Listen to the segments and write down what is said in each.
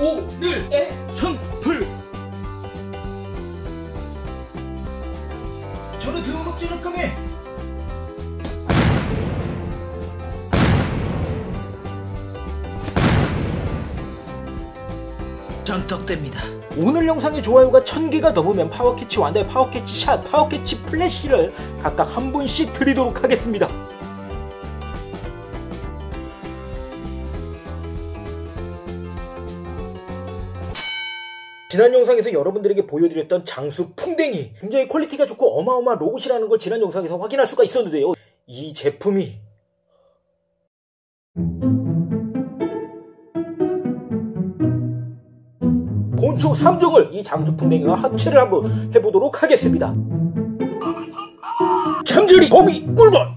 오늘의 선풀. 저는 등록증을 끄매. 전떡됩니다. 오늘 영상의 좋아요가 1000개가 넘으면 파워캐치완다의 파워캐치 샷, 파워캐치 플래시를 각각 1분씩 드리도록 하겠습니다. 지난 영상에서 여러분들에게 보여드렸던 장수 풍뎅이, 굉장히 퀄리티가 좋고 어마어마한 로봇이라는 걸 지난 영상에서 확인할 수가 있었는데요, 이 제품이 곤충 3종을 이 장수 풍뎅이와 합체를 한번 해보도록 하겠습니다. 잠자리 거미 꿀벌,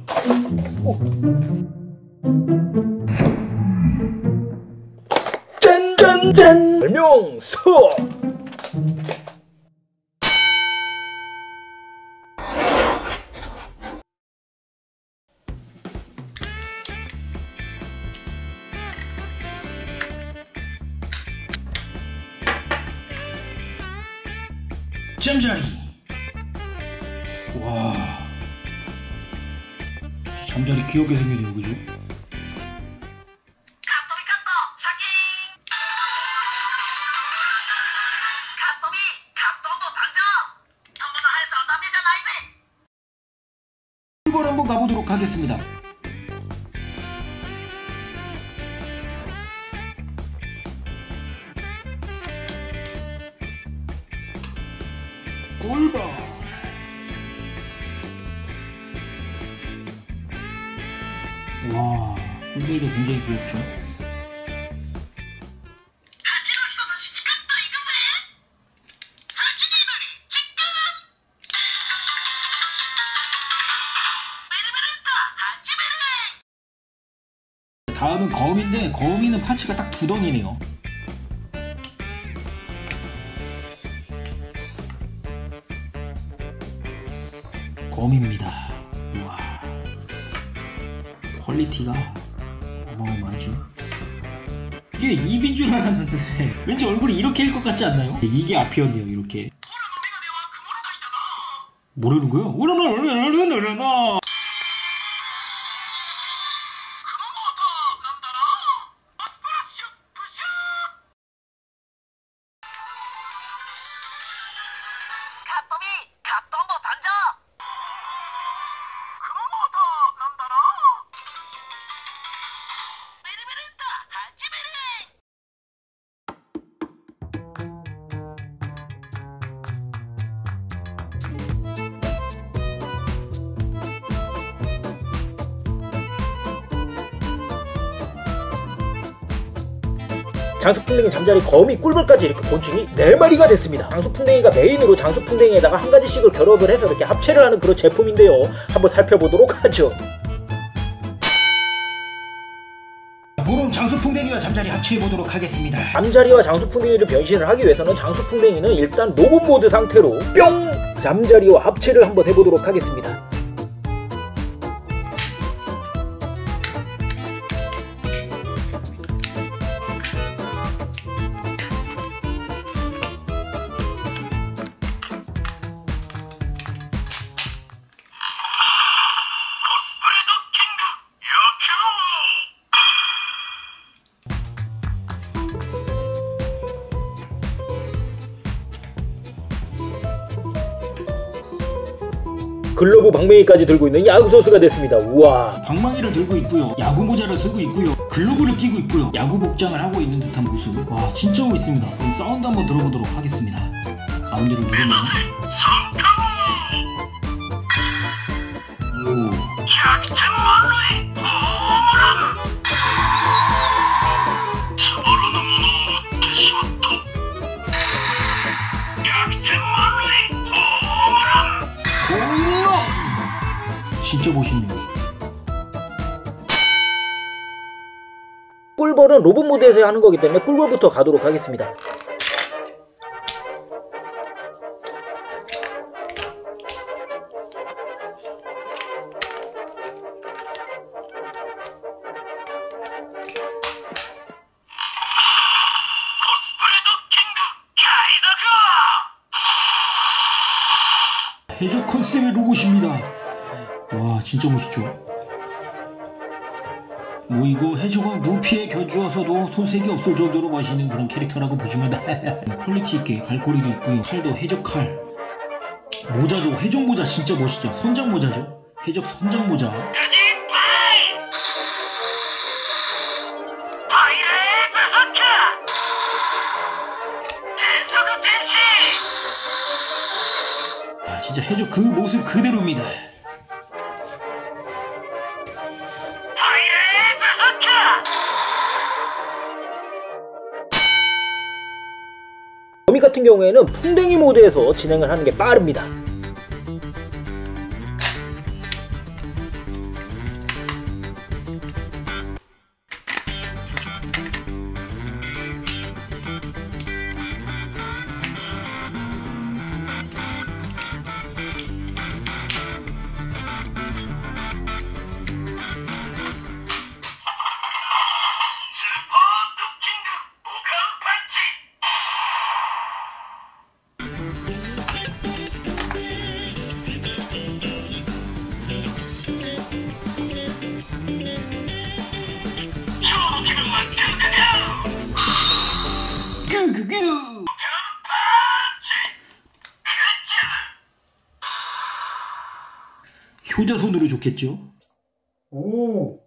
짠짠짠, 별명소. 잠자리. 와, 잠자리 귀엽게 생겼네요, 그죠? 꿀벌 한번 가보도록 하겠습니다. 꿀벌. 와, 꿀벌도 굉장히 귀엽죠? 다음은 거미인데, 거미는 파츠가 딱 두 덩이네요. 거미입니다. 와, 퀄리티가 어마어마하죠. 이게 입인 줄 알았는데 왠지 얼굴이 이렇게 일 것 같지 않나요? 이게 앞이었네요, 이렇게. 뭐라는 거야? 오라나라라라라라. 장수풍뎅이, 잠자리, 거미, 꿀벌까지 이렇게 곤충이 4마리가 됐습니다. 장수풍뎅이가 메인으로 장수풍뎅이에다가 한 가지씩을 결합을 해서 이렇게 합체를 하는 그런 제품인데요, 한번 살펴보도록 하죠. 그럼 장수풍뎅이와 잠자리 합체해보도록 하겠습니다. 잠자리와 장수풍뎅이를 변신을 하기 위해서는 장수풍뎅이는 일단 로봇 모드 상태로 뿅! 잠자리와 합체를 한번 해보도록 하겠습니다. 글러브 방망이까지 들고 있는 야구 선수가 됐습니다. 우와, 방망이를 들고 있고요, 야구 모자를 쓰고 있고요, 글러브를 끼고 있고요, 야구 복장을 하고 있는 듯한 모습. 와, 진짜 멋있습니다. 그럼 사운드 한번 들어보도록 하겠습니다. 가운데를 누르면, 오, 진짜 멋있네요. 꿀벌은 로봇 모드에서 하는 거기 때문에 꿀벌부터 가도록 하겠습니다. 대조 컨셉의 로봇입니다. 와 진짜 멋있죠. 뭐 이거 해조가 루피에 겨주어서도 손색이 없을 정도로 맛있는 그런 캐릭터라고 보시면 퀄리티 있게 갈고리도 있고요. 칼도 해적 칼, 모자도 해적 모자 진짜 멋있죠. 선장 모자죠. 해적 선장 모자. 아 진짜 해적 그 모습 그대로입니다. 어미 같은 경우에는 풍뎅이 모드에서 진행을 하는 게 빠릅니다. 효자손으로 좋겠죠? 오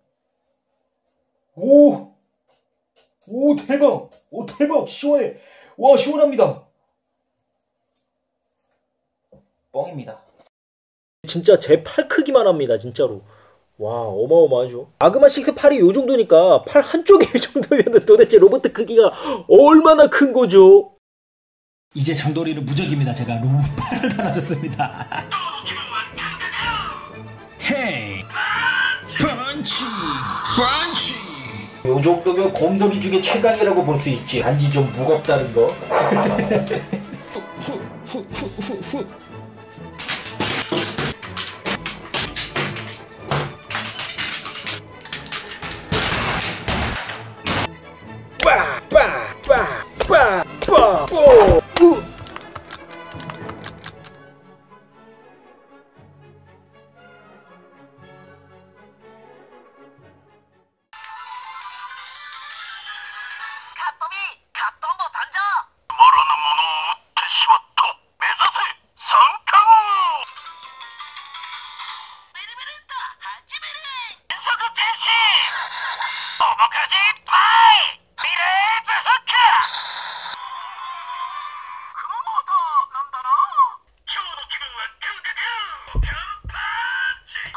대박! 오 대박! 시원해! 와 시원합니다! 뻥입니다. 진짜 제 팔 크기만 합니다 진짜로. 와 어마어마하죠. 아그마 6 팔이 요정도니까 팔 한쪽이 요정도면 도대체 로봇 크기가 얼마나 큰 거죠? 이제 장도리를 무적입니다. 제가 로봇 팔을 달아줬습니다. 헤이 펀치 펀치 요 정도면 곰돌이 중에 최강이라고 볼 수 있지. 단지 좀 무겁다는 거.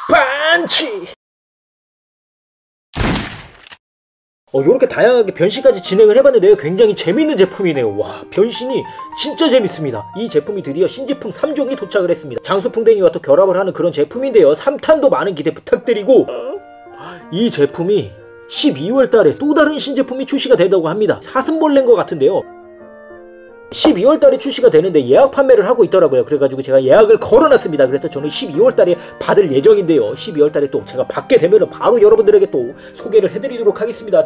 반치! 요렇게 다양하게 변신까지 진행을 해봤는데요. 굉장히 재밌는 제품이네요. 와 변신이 진짜 재밌습니다. 이 제품이 드디어 신제품 3종이 도착을 했습니다. 장수풍뎅이와 또 결합을 하는 그런 제품인데요. 3탄도 많은 기대 부탁드리고 이 제품이 12월달에 또 다른 신제품이 출시가 된다고 합니다. 사슴벌레인 것 같은데요. 12월달에 출시가 되는데 예약 판매를 하고 있더라고요. 그래가지고 제가 예약을 걸어놨습니다. 그래서 저는 12월달에 받을 예정인데요. 12월달에 또 제가 받게 되면 바로 여러분들에게 또 소개를 해드리도록 하겠습니다.